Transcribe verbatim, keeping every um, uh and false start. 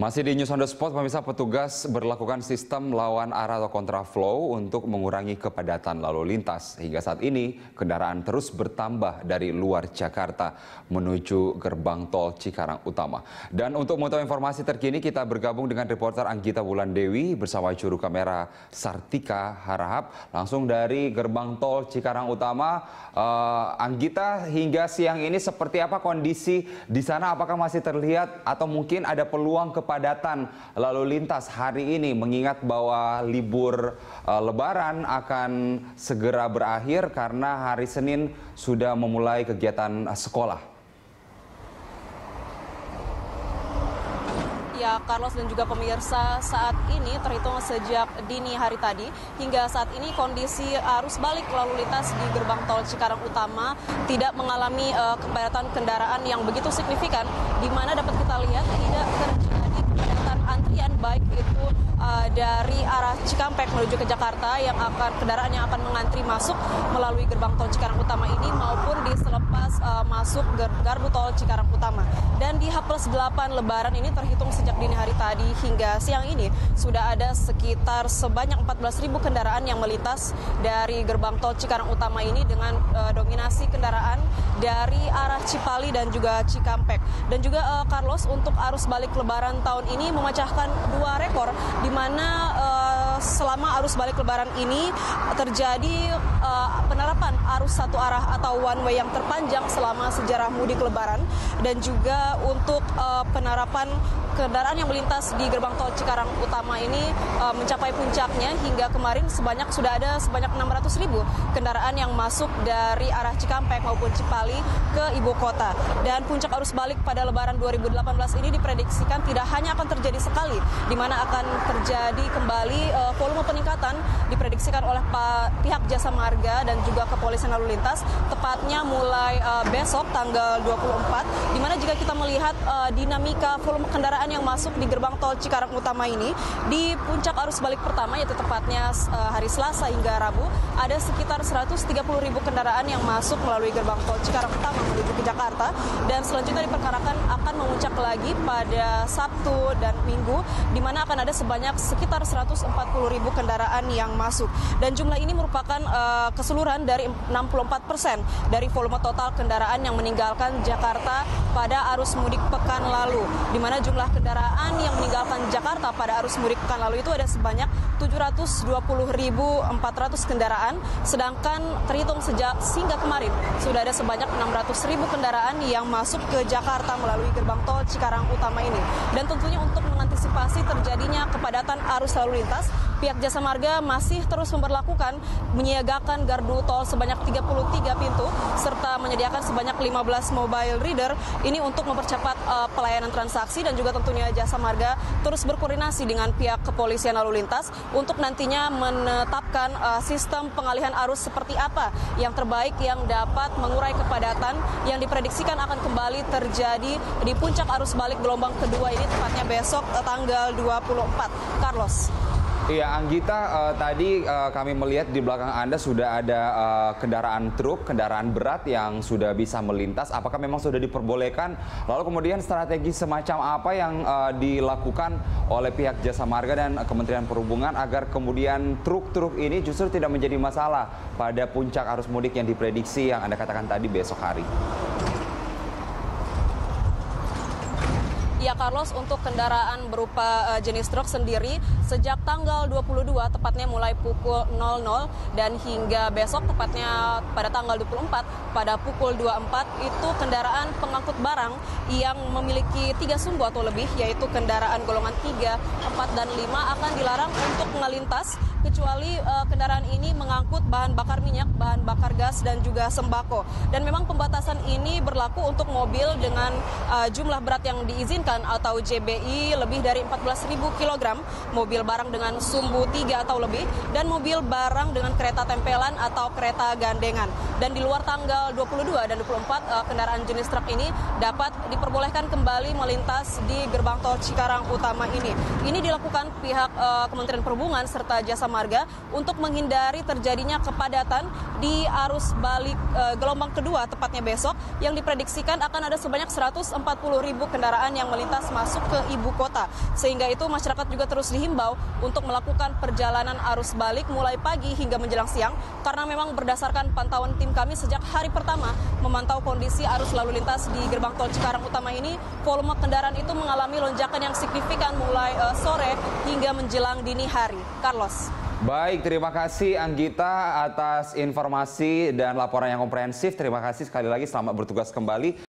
Masih di News on the Spot, pemirsa, petugas berlakukan sistem lawan arah atau kontraflow untuk mengurangi kepadatan lalu lintas. Hingga saat ini, kendaraan terus bertambah dari luar Jakarta menuju gerbang tol Cikarang Utama. Dan untuk mengetahui informasi terkini, kita bergabung dengan reporter Anggita Wulan Dewi bersama juru kamera Sartika Harahap. Langsung dari gerbang tol Cikarang Utama, uh, Anggita, hingga siang ini seperti apa kondisi di sana? Apakah masih terlihat atau mungkin ada peluang ke kepadatan lalu lintas hari ini mengingat bahwa libur uh, Lebaran akan segera berakhir karena hari Senin sudah memulai kegiatan uh, sekolah? Ya, Carlos dan juga pemirsa, saat ini terhitung sejak dini hari tadi hingga saat ini kondisi arus balik lalu lintas di gerbang tol Cikarang Utama tidak mengalami uh, kepadatan kendaraan yang begitu signifikan, di mana dapat kita lihat tidak terjadi kepadatan antrian baik itu uh, dari arah Cikampek menuju ke Jakarta yang akan kendaraan yang akan mengantri masuk melalui gerbang tol Cikarang Utama ini maupun di selepas uh, masuk gardu tol Cikarang Utama. Dan di H plus delapan Lebaran ini terhitung sejak dini hari tadi hingga siang ini sudah ada sekitar sebanyak empat belas ribu kendaraan yang melintas dari gerbang tol Cikarang Utama ini dengan uh, dominasi kendaraan dari arah Cipali dan juga Cikampek. Dan juga uh, Carlos, untuk arus balik Lebaran tahun ini memecahkan dua rekor, di mana uh, selama arus balik Lebaran ini terjadi uh, penerapan arus satu arah atau one way yang terpanjang selama sejarah mudik Lebaran, dan juga untuk uh, penerapan kendaraan yang melintas di gerbang tol Cikarang Utama ini uh, mencapai puncaknya hingga kemarin sebanyak sudah ada sebanyak enam ratus ribu kendaraan yang masuk dari arah Cikampek maupun Cipali ke ibu kota. Dan puncak arus balik pada Lebaran dua ribu delapan belas ini diprediksikan tidak hanya akan terjadi sekali, di mana akan terjadi kembali uh, volume peningkatan diprediksikan oleh pihak Jasa Marga dan juga Kepolisian Lalu Lintas, tepatnya mulai uh, besok tanggal dua puluh empat, di mana jika kita melihat uh, dinamika volume kendaraan yang masuk di gerbang tol Cikarang Utama ini di puncak arus balik pertama, yaitu tepatnya uh, hari Selasa hingga Rabu, ada sekitar seratus tiga puluh ribu kendaraan yang masuk melalui gerbang tol Cikarang Utama menuju ke Jakarta, dan selanjutnya diperkirakan akan memuncak lagi pada Sabtu dan Minggu, di mana akan ada sebanyak sekitar seratus empat puluh ribu kendaraan yang masuk. Dan jumlah ini merupakan uh, keseluruhan dari enam puluh empat persen dari volume total kendaraan yang meninggalkan Jakarta pada arus mudik pekan lalu, di mana jumlah kendaraan yang meninggalkan Jakarta pada arus mudik pekan lalu itu ada sebanyak tujuh ratus dua puluh ribu empat ratus kendaraan, sedangkan terhitung sejak hingga kemarin sudah ada sebanyak enam ratus ribu kendaraan yang masuk ke Jakarta melalui gerbang tol Cikarang Utama ini. Dan tentunya untuk mengantisipasi terjadinya kepadatan arus lalu lintas, pihak Jasa Marga masih terus memberlakukan menyiagakan gardu tol sebanyak tiga puluh tiga pintu serta menyediakan sebanyak lima belas mobile reader ini untuk mempercepat uh, pelayanan transaksi, dan juga tentunya Jasa Marga terus berkoordinasi dengan pihak Kepolisian Lalu Lintas untuk nantinya menetapkan uh, sistem pengalihan arus seperti apa yang terbaik yang dapat mengurai kepadatan yang diprediksikan akan kembali terjadi di puncak arus balik gelombang kedua ini tepatnya besok uh, tanggal dua puluh empat. Carlos. Iya, Anggita, uh, tadi uh, kami melihat di belakang Anda sudah ada uh, kendaraan truk, kendaraan berat yang sudah bisa melintas. Apakah memang sudah diperbolehkan? Lalu kemudian strategi semacam apa yang uh, dilakukan oleh pihak Jasa Marga dan Kementerian Perhubungan agar kemudian truk-truk ini justru tidak menjadi masalah pada puncak arus mudik yang diprediksi yang Anda katakan tadi besok hari? Ya, Carlos, untuk kendaraan berupa uh, jenis truk sendiri sejak tanggal dua puluh dua tepatnya mulai pukul nol nol dan hingga besok tepatnya pada tanggal dua puluh empat pada pukul dua puluh empat itu kendaraan pengangkut barang yang memiliki tiga sumbu atau lebih, yaitu kendaraan golongan tiga, empat, dan lima akan dilarang untuk melintas kecuali uh, kendaraan ini mengangkut bahan bakar minyak, bahan bakar gas, dan juga sembako. Dan memang pembatasan ini berlaku untuk mobil dengan uh, jumlah berat yang diizinkan atau J B I lebih dari empat belas ribu kilogram, mobil barang dengan sumbu tiga atau lebih, dan mobil barang dengan kereta tempelan atau kereta gandengan. Dan di luar tanggal dua puluh dua dan dua puluh empat, kendaraan jenis truk ini dapat diperbolehkan kembali melintas di gerbang tol Cikarang Utama ini. Ini dilakukan pihak Kementerian Perhubungan serta Jasa Marga untuk menghindari terjadinya kepadatan di arus balik gelombang kedua tepatnya besok yang diprediksikan akan ada sebanyak seratus empat puluh ribu kendaraan yang melintas lintas masuk ke ibu kota. Sehingga itu masyarakat juga terus dihimbau untuk melakukan perjalanan arus balik mulai pagi hingga menjelang siang, karena memang berdasarkan pantauan tim kami sejak hari pertama memantau kondisi arus lalu lintas di gerbang tol Cikarang Utama ini, volume kendaraan itu mengalami lonjakan yang signifikan mulai uh, sore hingga menjelang dini hari. Carlos. Baik, terima kasih Anggita atas informasi dan laporan yang komprehensif. Terima kasih sekali lagi, selamat bertugas kembali.